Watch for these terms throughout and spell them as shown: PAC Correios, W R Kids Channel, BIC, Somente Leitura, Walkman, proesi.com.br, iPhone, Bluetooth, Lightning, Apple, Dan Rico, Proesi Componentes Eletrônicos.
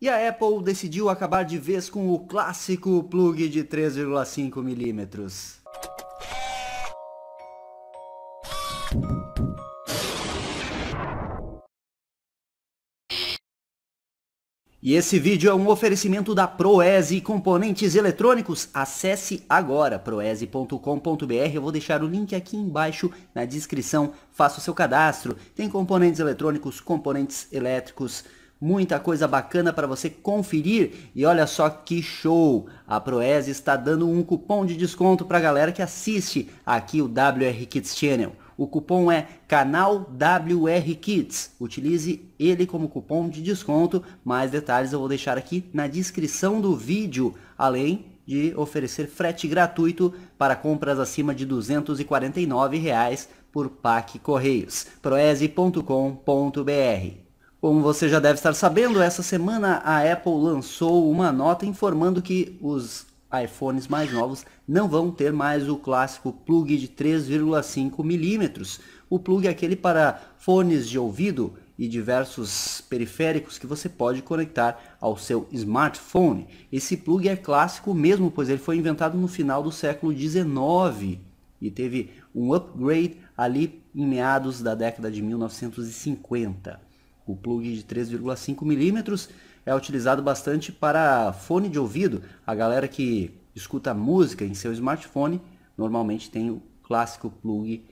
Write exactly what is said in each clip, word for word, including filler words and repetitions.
E a Apple decidiu acabar de vez com o clássico plug de três vírgula cinco milímetros. E esse vídeo é um oferecimento da Proesi Componentes Eletrônicos. Acesse agora proesi ponto com ponto br, eu vou deixar o link aqui embaixo na descrição, faça o seu cadastro. Tem componentes eletrônicos, componentes elétricos, muita coisa bacana para você conferir. E olha só que show, a Proesi está dando um cupom de desconto para a galera que assiste aqui o W R Kids Channel. O cupom é canal W R Kids. Utilize ele como cupom de desconto. Mais detalhes eu vou deixar aqui na descrição do vídeo. Além de oferecer frete gratuito para compras acima de duzentos e quarenta e nove reais por P A C Correios. proesi ponto com ponto br. Como você já deve estar sabendo, essa semana a Apple lançou uma nota informando que os iPhones mais novos não vão ter mais o clássico plug de três vírgula cinco milímetros. O plug é aquele para fones de ouvido e diversos periféricos que você pode conectar ao seu smartphone. Esse plug é clássico mesmo, pois ele foi inventado no final do século dezenove e teve um upgrade ali em meados da década de mil novecentos e cinquenta. O plug de três vírgula cinco milímetros é utilizado bastante para fone de ouvido. A galera que escuta música em seu smartphone normalmente tem o clássico plug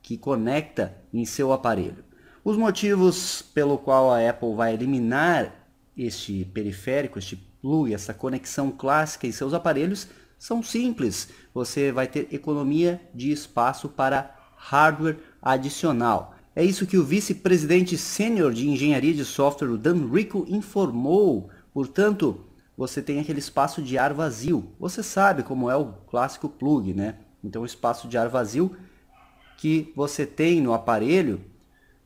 que conecta em seu aparelho. Os motivos pelo qual a Apple vai eliminar este periférico, este plug, essa conexão clássica em seus aparelhos são simples. Você vai ter economia de espaço para hardware adicional. É isso que o vice-presidente sênior de engenharia de software, o Dan Rico, informou. Portanto, você tem aquele espaço de ar vazio. Você sabe como é o clássico plug, né? Então, o espaço de ar vazio que você tem no aparelho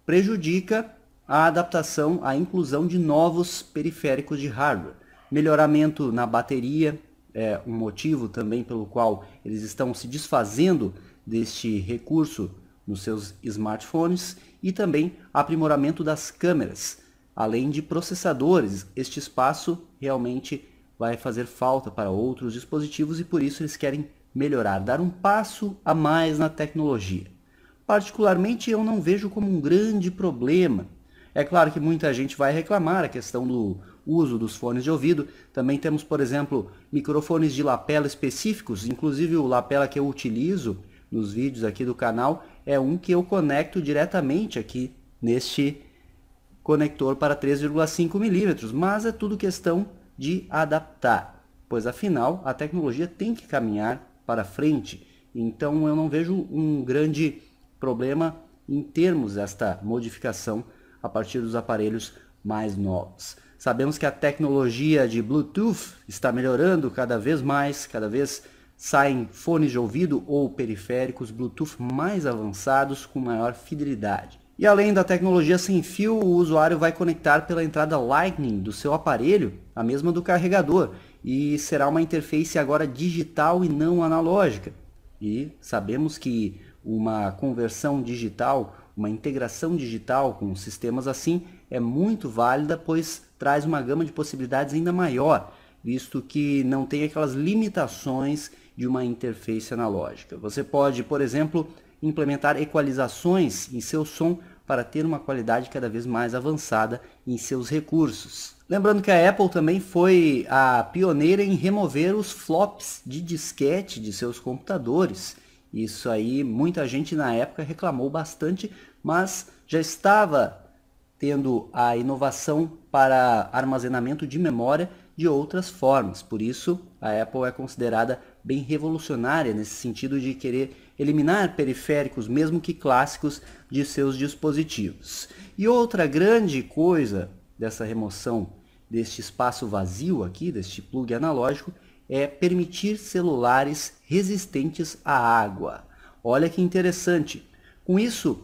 prejudica a adaptação, a inclusão de novos periféricos de hardware. Melhoramento na bateria é um motivo também pelo qual eles estão se desfazendo deste recurso nos seus smartphones, e também aprimoramento das câmeras, além de processadores. Este espaço realmente vai fazer falta para outros dispositivos e por isso eles querem melhorar, dar um passo a mais na tecnologia. Particularmente eu não vejo como um grande problema. É claro que muita gente vai reclamar a questão do uso dos fones de ouvido. Também temos, por exemplo, microfones de lapela específicos, inclusive o lapela que eu utilizo nos vídeos aqui do canal é um que eu conecto diretamente aqui neste conector para três vírgula cinco milímetros, mas é tudo questão de adaptar, pois afinal a tecnologia tem que caminhar para frente. Então eu não vejo um grande problema em termos desta modificação a partir dos aparelhos mais novos. Sabemos que a tecnologia de Bluetooth está melhorando cada vez mais, cada vez saem fones de ouvido ou periféricos Bluetooth mais avançados com maior fidelidade. E além da tecnologia sem fio, o usuário vai conectar pela entrada Lightning do seu aparelho, a mesma do carregador, e será uma interface agora digital e não analógica. E sabemos que uma conversão digital, uma integração digital com sistemas assim é muito válida, pois traz uma gama de possibilidades ainda maior, visto que não tem aquelas limitações de uma interface analógica. Você pode, por exemplo, implementar equalizações em seu som para ter uma qualidade cada vez mais avançada em seus recursos. Lembrando que a Apple também foi a pioneira em remover os flops de disquete de seus computadores. Isso aí muita gente na época reclamou bastante, mas já estava tendo a inovação para armazenamento de memória de outras formas. Por isso a Apple é considerada bem revolucionária nesse sentido de querer eliminar periféricos, mesmo que clássicos, de seus dispositivos. E outra grande coisa dessa remoção deste espaço vazio aqui, deste plug analógico, é permitir celulares resistentes à água. Olha que interessante. Com isso,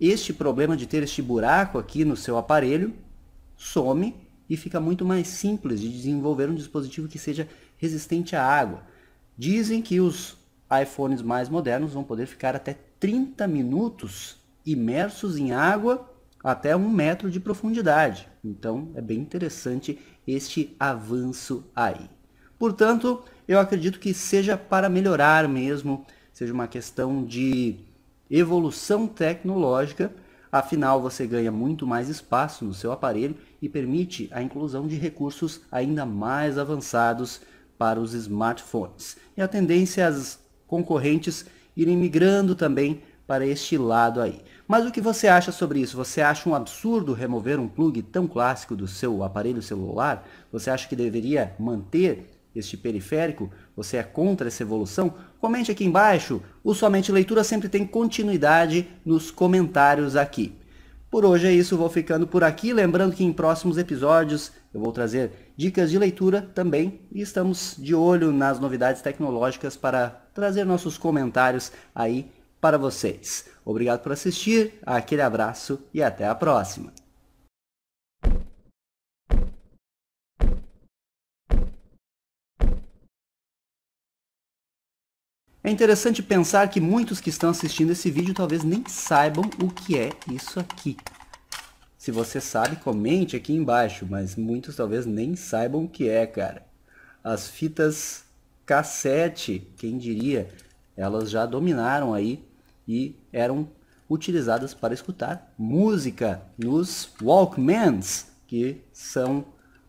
este problema de ter este buraco aqui no seu aparelho some e fica muito mais simples de desenvolver um dispositivo que seja resistente à água. Dizem que os iPhones mais modernos vão poder ficar até trinta minutos imersos em água até um metro de profundidade. Então é bem interessante este avanço aí. Portanto, eu acredito que seja para melhorar mesmo, seja uma questão de evolução tecnológica, afinal você ganha muito mais espaço no seu aparelho e permite a inclusão de recursos ainda mais avançados para os smartphones. E a tendência é as concorrentes irem migrando também para este lado aí. Mas o que você acha sobre isso? Você acha um absurdo remover um plug tão clássico do seu aparelho celular? Você acha que deveria manter este periférico? Você é contra essa evolução? Comente aqui embaixo. O Somente Leitura sempre tem continuidade nos comentários aqui. Por hoje é isso, vou ficando por aqui. Lembrando que em próximos episódios eu vou trazer dicas de leitura também. E estamos de olho nas novidades tecnológicas para trazer nossos comentários aí para vocês. Obrigado por assistir, aquele abraço e até a próxima. É interessante pensar que muitos que estão assistindo esse vídeo talvez nem saibam o que é isso aqui. Se você sabe, comente aqui embaixo, mas muitos talvez nem saibam o que é, cara. As fitas cassete, quem diria, elas já dominaram aí e eram utilizadas para escutar música nos Walkmans, que são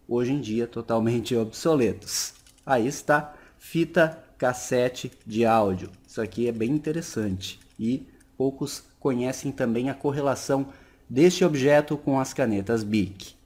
hoje em dia totalmente obsoletos. Aí está, fita cassete de áudio. Isso aqui é bem interessante e poucos conhecem também a correlação deste objeto com as canetas B I C.